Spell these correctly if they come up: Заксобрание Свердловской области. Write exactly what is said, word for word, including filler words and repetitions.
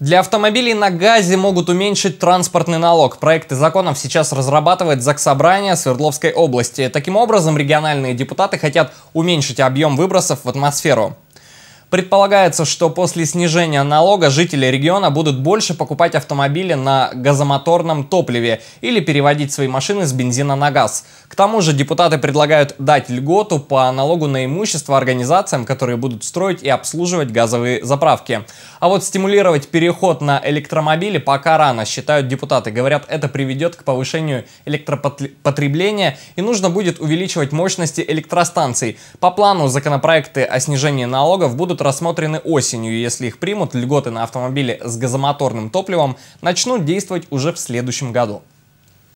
Для автомобилей на газе могут уменьшить транспортный налог. Проекты законов сейчас разрабатывает Заксобрание Свердловской области. Таким образом, региональные депутаты хотят уменьшить объем выбросов в атмосферу. Предполагается, что после снижения налога жители региона будут больше покупать автомобили на газомоторном топливе или переводить свои машины с бензина на газ. К тому же депутаты предлагают дать льготу по налогу на имущество организациям, которые будут строить и обслуживать газовые заправки. А вот стимулировать переход на электромобили пока рано, считают депутаты. Говорят, это приведет к повышению электропотребления и нужно будет увеличивать мощности электростанций. По плану законопроекты о снижении налогов будут рассмотрены осенью. Если их примут, льготы на автомобили с газомоторным топливом начнут действовать уже в следующем году.